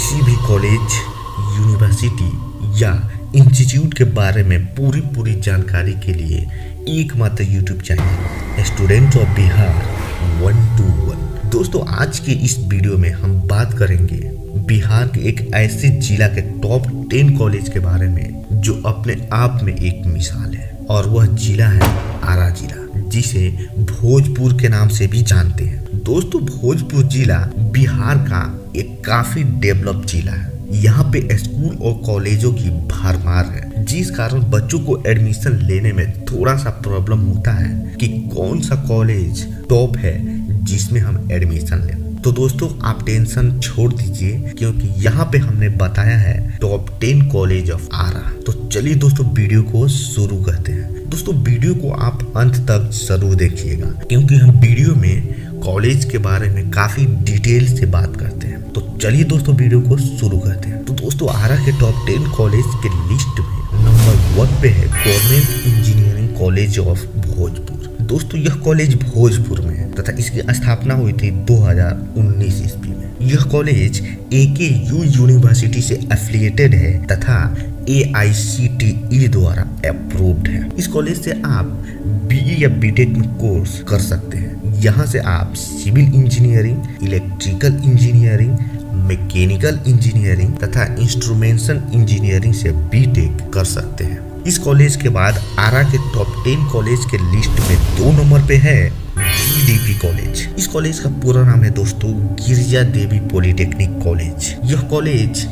किसी भी college, university या इंस्टीट्यूट के बारे में पूरी जानकारी के लिए एकमात्र YouTube channel student of Bihar 121। दोस्तों, आज के इस वीडियो में हम बात करेंगे बिहार के एक ऐसे जिला के टॉप 10 कॉलेज के बारे में जो अपने आप में एक मिसाल है, और वह जिला है आरा जिला, जिसे भोजपुर के नाम से भी जानते हैं। दोस्तों, भोजपुर जिला बिहार का एक काफी डेवलप जिला है। यहाँ पे स्कूल और कॉलेजों की भरमार है, जिस कारण बच्चों को एडमिशन लेने में थोड़ा सा प्रॉब्लम होता है कि कौन सा कॉलेज टॉप है जिसमें हम एडमिशन लें। तो दोस्तों, आप टेंशन छोड़ दीजिए क्योंकि यहाँ पे हमने बताया है टॉप 10 कॉलेज ऑफ आरा। तो चलिए दोस्तों, वीडियो को शुरू करते हैं। दोस्तों, वीडियो को आप अंत तक जरूर देखिएगा क्योंकि हम वीडियो में कॉलेज के बारे में काफी डिटेल से बात करते हैं। तो चलिए दोस्तों, वीडियो को शुरू करते हैं। तो दोस्तों, आरा के टॉप 10 कॉलेज के लिस्ट में नंबर 1 पे है government engineering college of Bhojpur. दोस्तों, यह कॉलेज भोजपुर में है तथा इसकी स्थापना हुई थी 2019 ईस्वी में। यह कॉलेज A.K.U. यूनिवर्सिटी से एफिलिएटेड है तथा A.I.C.T.E. द्वारा अप्रूव्ड है। इस कॉलेज से आप BA या BTech में कोर्स कर सकते हैं। यहाँ से आप civil engineering, electrical engineering, mechanical engineering तथा इंस्ट्रूमेंटेशन इंजीनियरिंग से BTech कर सकते हैं। इस कॉलेज के बाद आरा के टॉप 10 कॉलेज के लिस्ट में 2 नंबर पे है GDP कॉलेज। इस कॉलेज का पूरा नाम है दोस्तों गिरिजा देवी पॉलिटेक्निक कॉलेज। यह कॉलेज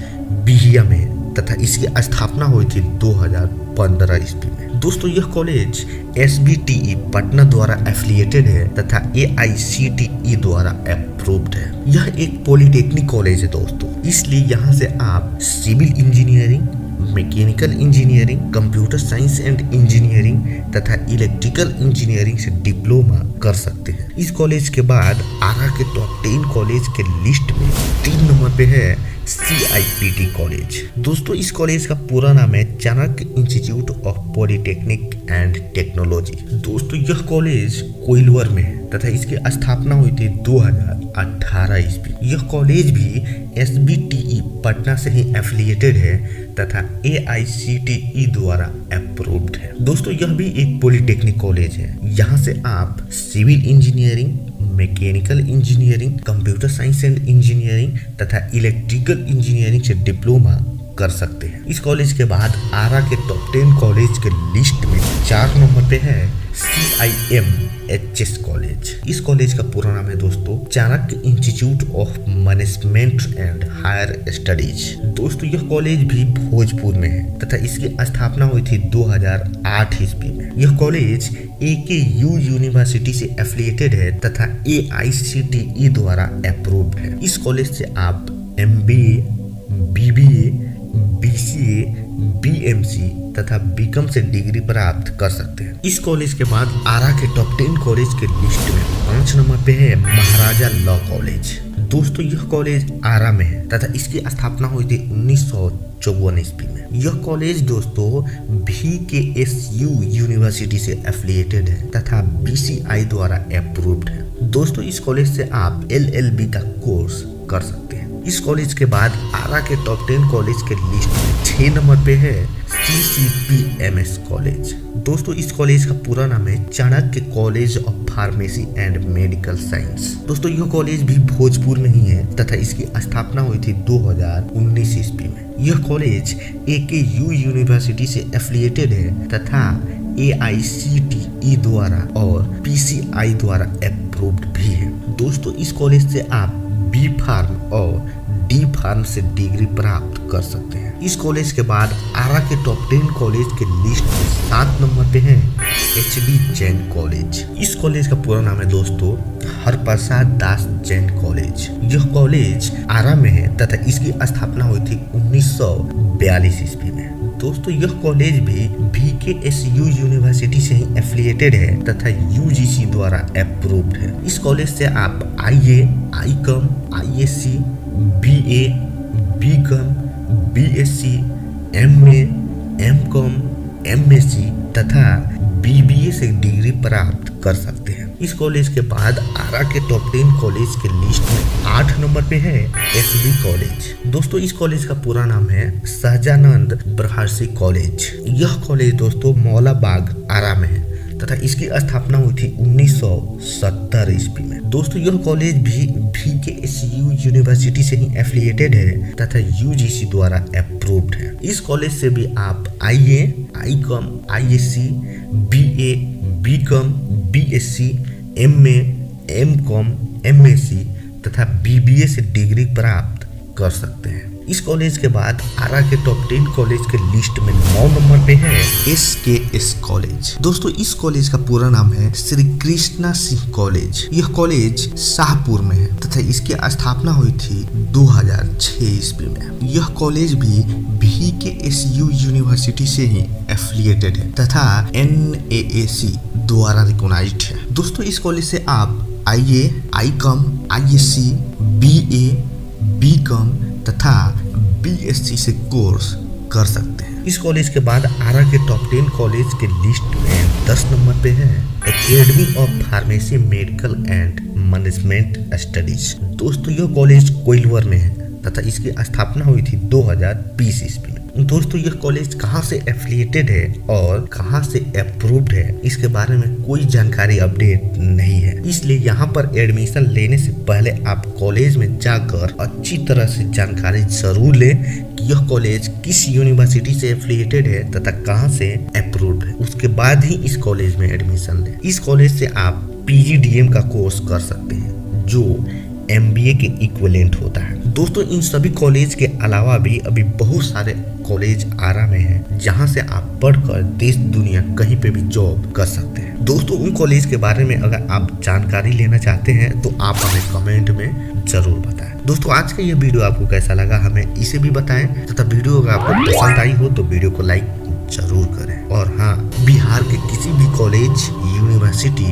बिहिया में तथा इसकी स्थापना हुई थी 2015 ईस्वी में। दोस्तों, यह कॉलेज S.B.T.E. पटना द्वारा एफिलिएटेड है तथा A.I.C.T.E. द्वारा अप्रूव्ड है। यह एक पॉलिटेक्निक कॉलेज है दोस्तों, इसलिए यहाँ से आप civil engineering, mechanical engineering, computer science and engineering तथा इलेक्ट्रिकल इंजीनियरिंग से डिप्लोमा कर सकते हैं। इस कॉलेज के बाद आरा के टॉप 10 कॉलेज के लिस्ट में 3 नंबर पे है C.I.P.T. कॉलेज। दोस्तों, इस कॉलेज का पूरा नाम है Chanakya institute of polytechnic and technology. दोस्तों, यह कॉलेज कोइलवर में है तथा इसकी स्थापना हुई थी 2018 ईस्वी। यह कॉलेज भी S.B.T.E. पटना से ही एफिलिएटेड है तथा A.I.C.T.E. द्वारा अप्रूव्ड है। दोस्तों, यह भी एक पॉलिटेक्निक कॉलेज है। यहाँ से आप civil engineering, mechanical engineering, computer science and engineering तथा इलेक्ट्रिकल इंजीनियरिंग से डिप्लोमा कर सकते हैं। इस कॉलेज के बाद आरा के टॉप 10 कॉलेज के लिस्ट में 4 नंबर पे है CIMHS कॉलेज। इस कॉलेज का पूरा नाम है दोस्तों Chanakya institute of management and higher studies. दोस्तों, यह कॉलेज भी भोजपुर में है तथा इसकी स्थापना हुई थी 2008 ईस्वी में। यह कॉलेज A.K.U. यूनिवर्सिटी से एफिलिएटेड है तथा A.I.C.T.E. द्वारा अप्रूव्ड है। इस कॉलेज से आप MBA, BBA, BCA, BMC तथा बीकॉम से डिग्री प्राप्त कर सकते हैं। इस कॉलेज के बाद आरा के टॉप 10 कॉलेज के लिस्ट में 5 नंबर पे है महाराजा लॉ कॉलेज। दोस्तों, यह कॉलेज आरा में है तथा इसकी स्थापना हुई थी 1954 ईस्वी में। यह कॉलेज दोस्तों B.K.S.U. यूनिवर्सिटी से एफिलिएटेड है तथा B.C.I. द्वारा अप्रूव्ड है। दोस्तों, इस कॉलेज से आप LLB का कोर्स कर सकते हैं। इस कॉलेज के बाद आरा के टॉप 10 कॉलेज के लिस्ट में 6 नंबर पे है CCPMS कॉलेज। दोस्तों, इस कॉलेज का पूरा नाम है Chanakya college of pharmacy and medical science. दोस्तों, यह कॉलेज भी भोजपुर में ही है तथा इसकी स्थापना हुई थी 2019 ईस्वी में। यह कॉलेज A.K.U. यूनिवर्सिटी से एफिलिएटेड है तथा A.I.C.T.E. द्वारा और P.C.I. द्वारा अप्रूव्ड भी है। दोस्तों, इस कॉलेज से आप B फार्म और D फार्म से डिग्री प्राप्त कर सकते हैं। इस कॉलेज के बाद आरा के टॉप 10 कॉलेज के लिस्ट में 7 नंबर पे है H.D. जैन कॉलेज। इस कॉलेज का पूरा नाम है दोस्तों हर प्रसाद दास जैन कॉलेज। यह कॉलेज आरा में है तथा इसकी स्थापना हुई थी 1942 ईस्वी में। दोस्तों, यह कॉलेज भी B.K.S.U. यूनिवर्सिटी से ही एफिलिएटेड है तथा U.G.C. द्वारा अप्रूव्ड है। इस कॉलेज से आप IA, ICOM, ISC, BA, BCOM, BSc, MA, MCOM, MSc तथा BBA से डिग्री प्राप्त कर सकते हैं। इस कॉलेज के बाद आरा के टॉप 10 कॉलेज के लिस्ट में 8 नंबर पे है एस.बी.टी. कॉलेज। दोस्तों इस कॉलेज का पूरा नाम है सहजानंद बरहासी कॉलेज। यह कॉलेज दोस्तों मौला बाग आरा में है तथा इसकी स्थापना हुई थी 1970 ईस्वी में। दोस्तों यह कॉलेज भी B.K.S.U. यूनिवर्सिटी से ही एफिलिएटेड है तथा U.G.C. द्वारा अप्रूव्ड है। इस कॉलेज से भी आप IAI.Com, ISC, BA, BCom, BSc, MA, MCom, MSc तथा BBA से डिग्री प्राप्त कर सकते हैं। इस कॉलेज के बाद आरा के टॉप 10 कॉलेज के लिस्ट में 9 नंबर पे है S.K.S. कॉलेज। दोस्तों इस कॉलेज का पूरा नाम है श्री कृष्णा सिंह कॉलेज। यह कॉलेज शाहपुर में है तथा इसकी स्थापना हुई थी 2006 ईस्वी में। यह कॉलेज भी B.K.S.U. यूनिवर्सिटी से ही एफिलिएटेड है तथा N.A.A.C. द्वारा रिकॉग्नाइज्ड है। दोस्तों इस कॉलेज से आप IA, ICOM, ISC, BA, BCom तथा BSc से कोर्स कर सकते हैं। इस कॉलेज के बाद आरा के टॉप 10 कॉलेज के लिस्ट में 10 नंबर पे है academy of pharmacy medical and management studies. दोस्तों यह कॉलेज कोइलवर में है तथा इसकी स्थापना हुई थी 2020 ईस्वी में। दोस्तों यह कॉलेज कहाँ से एफिलिएटेड है और कहाँ से अप्रूव्ड है इसके बारे में कोई जानकारी अपडेट नहीं है, इसलिए यहाँ पर एडमिशन लेने से पहले आप कॉलेज में जाकर अच्छी तरह से जानकारी जरूर लें कि यह कॉलेज किस यूनिवर्सिटी से एफिलिएटेड है तथा कहाँ से अप्रूव्ड है, उसके बाद ही इस कॉलेज में एडमिशन लें। इस कॉलेज से आप PG.D.M. का कोर्स कर सकते हैं जो MBA के इक्विवेलेंट होता है। दोस्तों इन सभी कॉलेज के अलावा भी अभी बहुत सारे कॉलेज आरा में हैं जहां से आप पढ़कर देश दुनिया कहीं पे भी जॉब कर सकते हैं। दोस्तों उन कॉलेज के बारे में अगर आप जानकारी लेना चाहते हैं तो आप हमें कमेंट में जरूर बताएं। दोस्तों आज का ये वीडियो आपको कैसा लगा हमें इसे भी बताएं तथा वीडियो अगर आपको पसंद आई हो तो वीडियो को लाइक जरूर करें। और हाँ, बिहार के किसी भी कॉलेज, यूनिवर्सिटी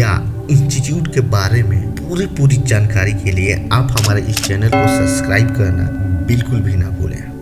या इंस्टीट्यूट के बारे में पूरी जानकारी के लिए आप हमारे इस चैनल को सब्सक्राइब करना बिल्कुल भी ना भूलें।